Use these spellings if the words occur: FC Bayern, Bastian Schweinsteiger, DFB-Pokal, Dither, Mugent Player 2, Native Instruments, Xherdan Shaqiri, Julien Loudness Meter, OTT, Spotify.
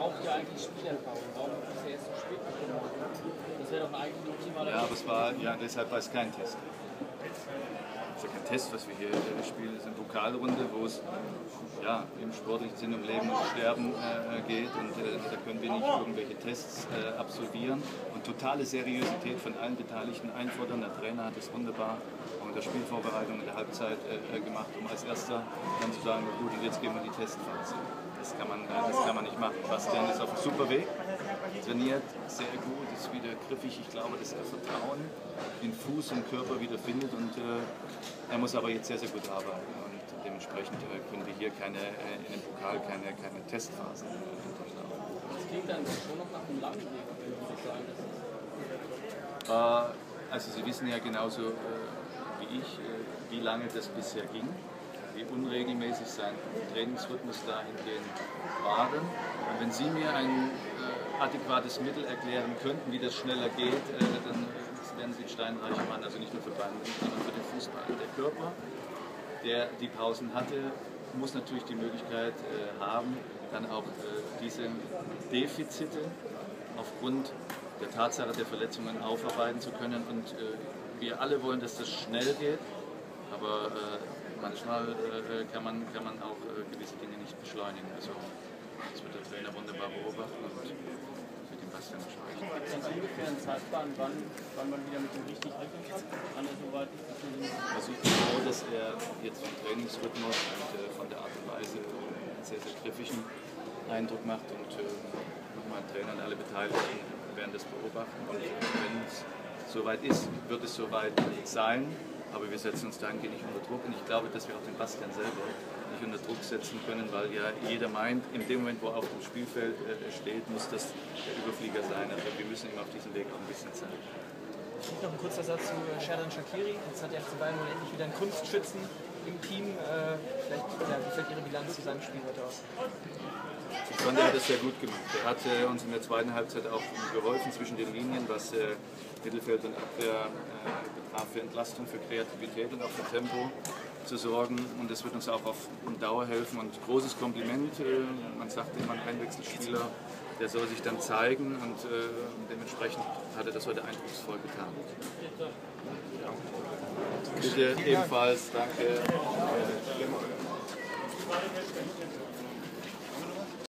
braucht ja eigentlich Spielerfahrung. Warum ist er erst so spät gemacht? Das wäre doch eigentlich ein optimaler. Ja, aber es war, ja, deshalb war es kein Test. Das ist ja kein Test, was wir hier spielen. Das ist eine Pokalrunde, wo es ja, im sportlichen Sinn um Leben und Sterben geht. Und da können wir nicht irgendwelche Tests absolvieren. Und totale Seriosität von allen Beteiligten einfordern. Der Trainer hat es wunderbar mit der Spielvorbereitung in der Halbzeit gemacht, um als Erster dann zu sagen, gut, und jetzt gehen wir die Testphase. Das kann man nicht machen. Bastian ist auf einem super Weg, trainiert sehr gut, ist wieder griffig. Ich glaube, dass er Vertrauen in Fuß und Körper wieder findet. Und er muss aber jetzt sehr, sehr gut arbeiten. Und dementsprechend können wir hier in dem Pokal keine Testphasen durchlaufen. Das klingt dann schon noch nach einem langen Weg, wenn man das sagen lässt. Also Sie wissen ja genauso wie ich, wie lange das bisher ging, wie unregelmäßig sein Trainingsrhythmus dahingehend war. Und wenn Sie mir ein adäquates Mittel erklären könnten, wie das schneller geht, dann werden Sie steinreicher Mann, also nicht nur für Bayern, sondern für den Fußball. Der Körper, der die Pausen hatte, muss natürlich die Möglichkeit haben, dann auch diese Defizite aufgrund der Tatsache der Verletzungen aufarbeiten zu können. Und wir alle wollen, dass das schnell geht, aber manchmal kann man auch gewisse Dinge nicht beschleunigen. Also das wird der Trainer wunderbar beobachten und mit dem Bastian Schweinsteiger. Gibt es also ungefähr einen Zeitplan, wann man wieder mit dem richtigen rechnen kann? Also ich glaube, dass er jetzt vom Trainingsrhythmus und von der Art und Weise einen sehr, sehr griffigen Eindruck macht. Und nochmal Trainer und alle Beteiligten werden das beobachten. Und wenn es soweit ist, wird es soweit sein, aber wir setzen uns dahingehend nicht unter Druck und ich glaube, dass wir auch den Bastian selber nicht unter Druck setzen können, weil ja jeder meint, in dem Moment, wo er auf dem Spielfeld steht, muss das der Überflieger sein. Also wir müssen ihm auf diesem Weg auch ein bisschen Zeit geben. Noch ein kurzer Satz zu Xherdan Shaqiri. Jetzt hat der FC Bayern endlich wieder einen Kunstschützen im Team. Vielleicht, ja, wie fällt Ihre Bilanz zu seinem Spiel heute aus? Ich fand, er hat das sehr gut gemacht. Er hat uns in der zweiten Halbzeit auch geholfen zwischen den Linien, was Mittelfeld und Abwehr betraf, für Entlastung, für Kreativität und auch für Tempo zu sorgen. Und das wird uns auch auf Dauer helfen. Und großes Kompliment. Man sagt immer, ein Einwechselspieler, der soll sich dann zeigen. Und dementsprechend hat er das heute eindrucksvoll getan. Bitte ebenfalls. Danke.